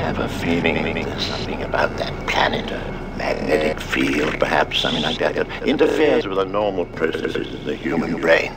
have a feeling there's something about that planet, a magnetic field, perhaps, something like that, that interferes with the normal processes of the human brain.